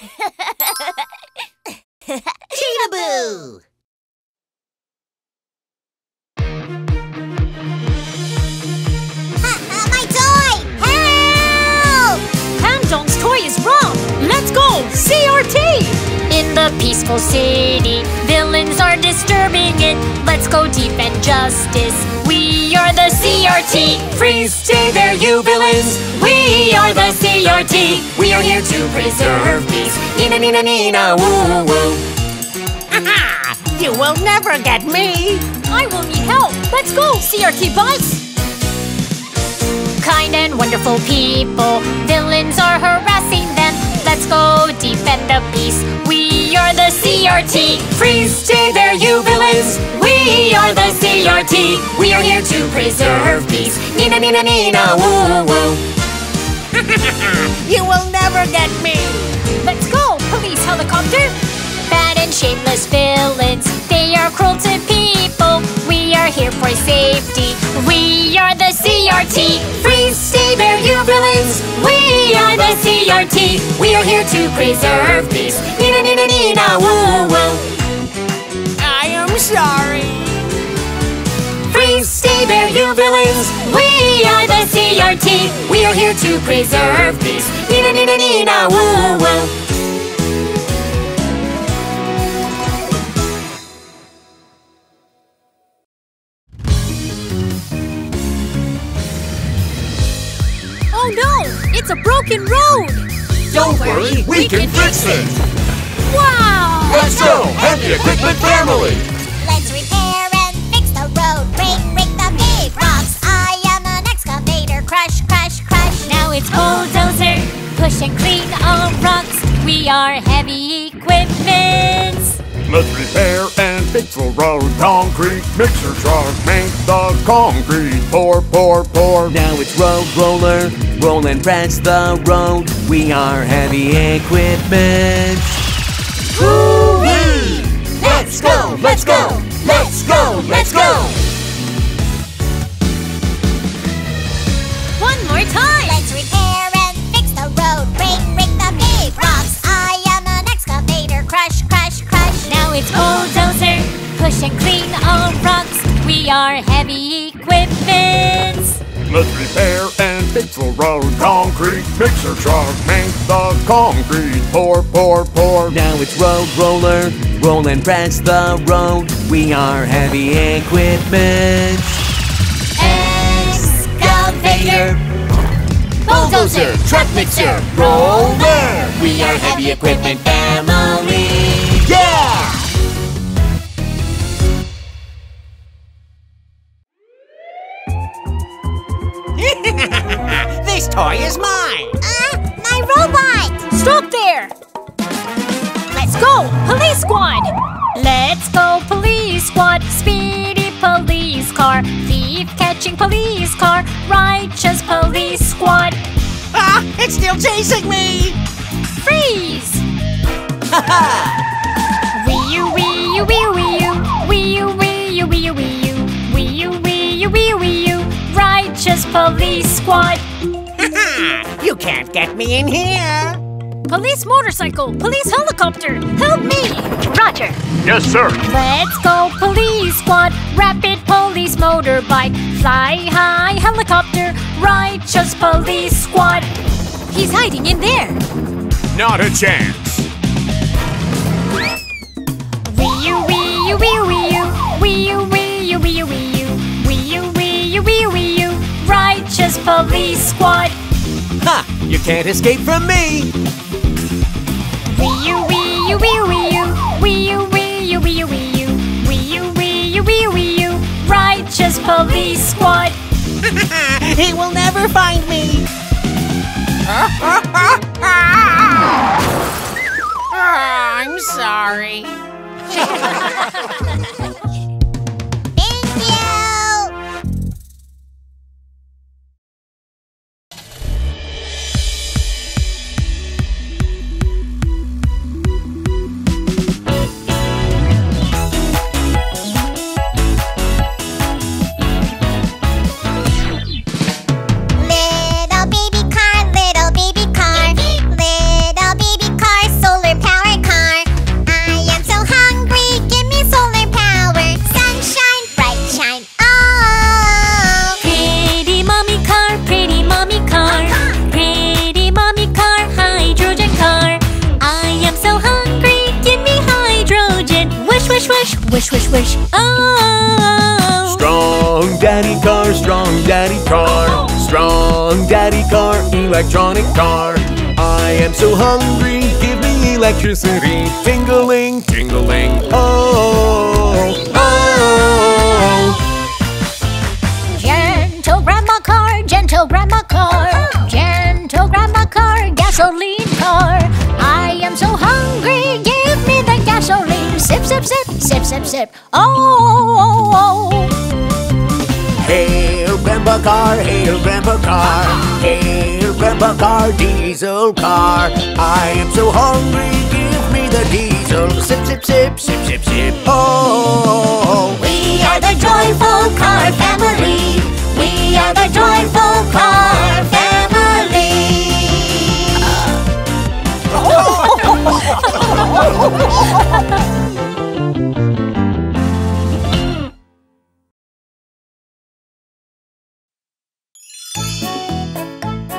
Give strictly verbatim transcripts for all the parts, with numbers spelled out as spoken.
Cheetahboo! Ha ha, my toy! Help! Hamdong's toy is wrong! Let's go! C R T! In the peaceful city, villains are disturbing it. Let's go defend justice. We are the C R T! Freeze, stay there, you villains! We are the C R T! We are here to preserve peace. Nina, nina, nina, woo, woo. Aha! You will never get me! I will need help! Let's go, C R T Bus! Kind and wonderful people, villains are harassing them. Let's go defend the peace. We are the C R T. Freeze, stay there, you villains. We are the C R T. We are here to preserve peace. Nina, nina, nina, woo, woo. You will never get me. Let's go, police helicopter. Bad and shameless villains. They are cruel to people. We are here for safety. We are the C R T. Freeze, stay there, you villains. We are the C R T. We are here to preserve peace. Nina, nina, nina, woo, woo. I am sorry. Freeze, stay there, you villains. We are the C R T. We are here to preserve peace. Nina, nina, nina, woo, woo. It's a broken road! Don't worry, we, we can, can fix it! Wow! Let's go! Heavy Equipment Family! Let's repair and fix the road, break, break the big rocks. I am an excavator, crush, crush, crush. Now it's bulldozer, push and clean all rocks. We are heavy equipment! Let's repair and fix the road, concrete mixer truck, make the concrete pour, pour, pour. Now it's road roller, roll and patch the road. We are heavy equipment. Woo-wee! Let's go, let's go, let's go, let's go! One more time! Let's repair and fix the road, break, break the big rocks. I am an excavator, crush, crush, crush. Now it's bulldozer, push and clean all rocks. We are heavy equipment. Let's repair and fix the road, concrete mixer truck, make the concrete pour, pour, pour. Now it's road roller, roll and patch the road. We are heavy equipment. Excavator, bulldozer, truck mixer, roller. We are heavy equipment family. Yeah! This toy is mine! Uh, my robot! Stop there! Let's go, police squad! Let's go, police squad! Speedy police car! Thief-catching police car! Righteous police squad! Ah! It's still chasing me! Freeze! Ha ha! Wee-oo, wee-oo, wee-oo, wee-oo, wee-oo, wee-oo, wee-oo, wee-oo, wee-oo, wee-oo, wee-oo, Righteous Police Squad! Ha-ha! You can't get me in here! Police motorcycle! Police helicopter! Help me! Roger! Yes, sir! Let's go, police squad! Rapid police motorbike! Fly high helicopter! Righteous Police Squad! He's hiding in there! Not a chance! Wee-oo, wee-oo, wee-oo, wee-oo, wee-oo, wee-oo, wee-oo, wee-oo, wee-oo, wee-oo, Righteous Police Squad! Ha! You can't escape from me! Wee-oo, wee-oo, wee-oo, wee-oo, wee-oo, wee-oo, wee-oo, wee-oo, wee-oo, wee-oo, wee-oo, Righteous Police Squad! He will never find me! I'm sorry. Thank you! Little baby car, little baby car. wish, wish, wish. Oh. Strong daddy car, strong daddy car. Strong daddy car, electronic car. I am so hungry, give me electricity. Tingling, tingling, oh, oh. Gentle grandma car, gentle grandma car. Gentle grandma car, gasoline car. I am so hungry, give me the gasoline. Sip, sip, sip, sip, sip, sip, oh, oh, oh. Hail grandpa car, hail grandpa car. Hail grandpa car, diesel car. I am so hungry, give me the diesel. Sip, sip, sip, sip, sip, sip, oh, oh, oh. We are the joyful car family. We are the joyful car family.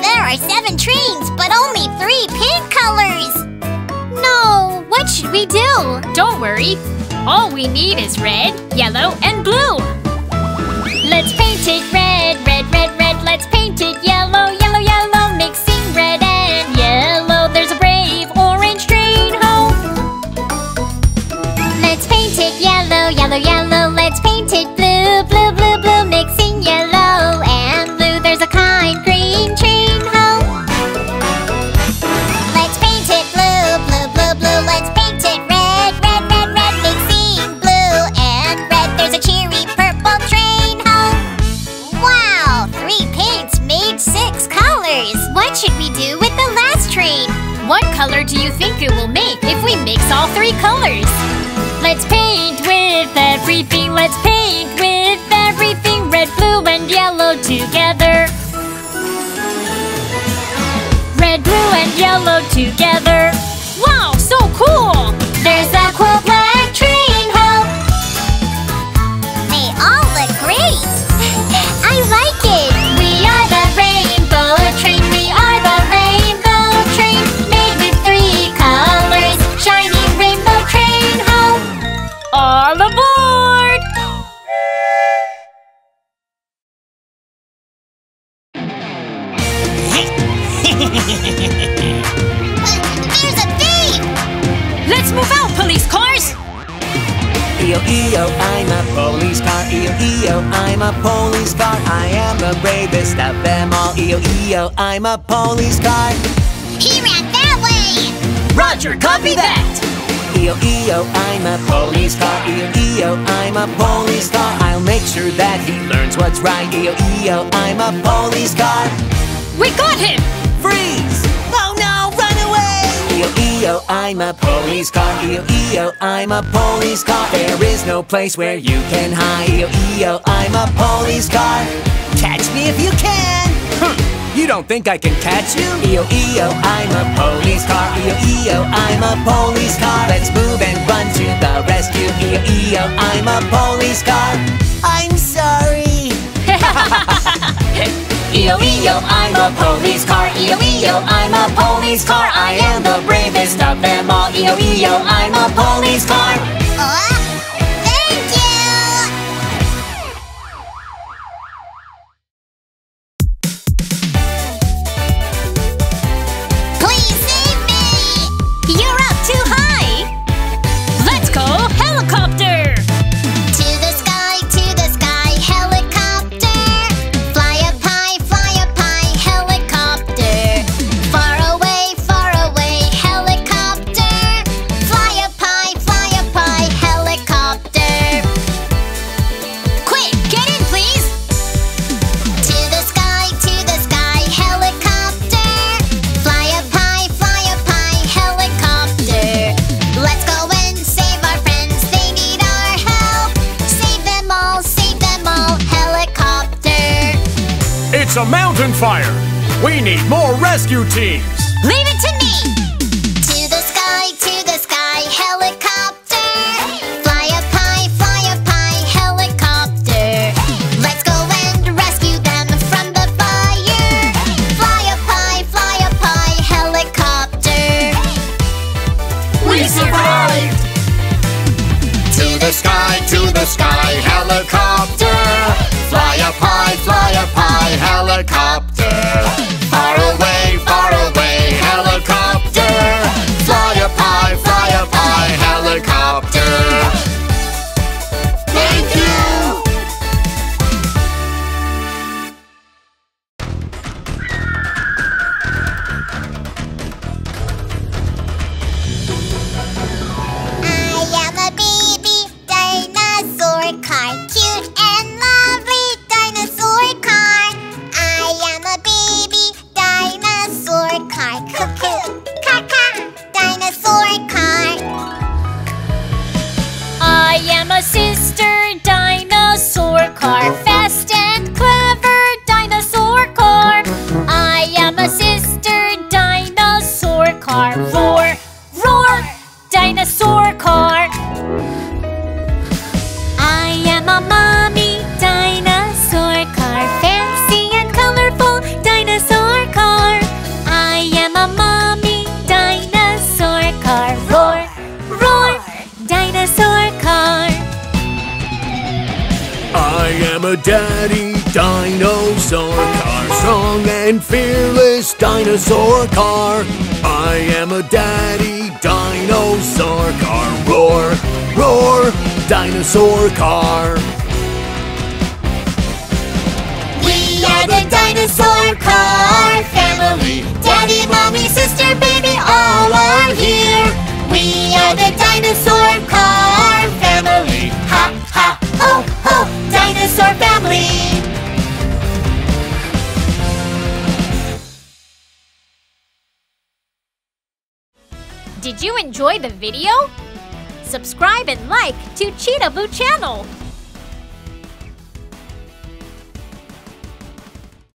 There are seven trains, but only three paint colors! No, what should we do? Don't worry. All we need is red, yellow, and blue. Let's paint it red, red, red, red. Let's paint it yellow, yellow, yellow. Mixing red and yellow, there's a brave orange train home. Let's paint it yellow, yellow, yellow. Let's paint it blue, blue, blue, blue. Mixing yellow and blue, there's a kind green train. What color do you think it will make if we mix all three colors? Let's paint with everything, let's paint with everything. Red, blue, and yellow together. Red, blue, and yellow together. Wow, so cool! There's a cool black train home. They all look great! I like it! We are the rainbow train, we are the rainbow train. All aboard! There's a thief! Let's move out, police cars! E O E O, I'm a police car. E O E O, I'm a police car. I am the bravest of them all. E O E O, I'm a police car. He ran that way! Roger, copy that! E O E O, I'm a police car. E O E O, I'm a police car. I'll make sure that he learns what's right. E O E O, I'm a police car. We got him! Freeze! Oh no, run away! E O E O, I'm a police car. E O E O, I'm a police car. There is no place where you can hide. E O E O, I'm a police car. Catch me if you can! Huh. You don't think I can catch you? E O E O, I'm a police car. E O E O, I'm a police car. Let's move and run to the rescue. E O E O, I'm a police car. I'm sorry. E O E O, I'm a police car. E O E O, I'm a police car. I am the bravest of them all. E O E O, I'm a police car. Uh. A mountain fire. We need more rescue teams. Leave it to me. To the sky, to the sky, helicopter. Fly up high, fly up high, helicopter. Let's go and rescue them from the fire. Fly up high, fly up high, helicopter. We survived. To the sky, to the sky, helicopter. Fly up high, fly up high, helicopter. Far away, far away, helicopter. Fly up high, fly up high, helicopter. Thank you! I am a baby dinosaur car, cute and lovely dinosaur car. I am a baby dinosaur car, cuckoo, caca, dinosaur car. I am a sister dinosaur car, fast and clever dinosaur car. I am a sister dinosaur car, roar, roar, dinosaur car. I am a mommy dinosaur car, fancy and colorful dinosaur car. I am a mommy dinosaur car, roar, roar, dinosaur car. I am a daddy dinosaur car, strong and fearless dinosaur car. I am a daddy dinosaur car, roar, roar, dinosaur car. We are the dinosaur car family. Daddy, mommy, sister, baby, all are here. We are the dinosaur car family. Ha, ha, ho, ho, dinosaur family. Did you enjoy the video? Subscribe and like to Cheetahboo channel!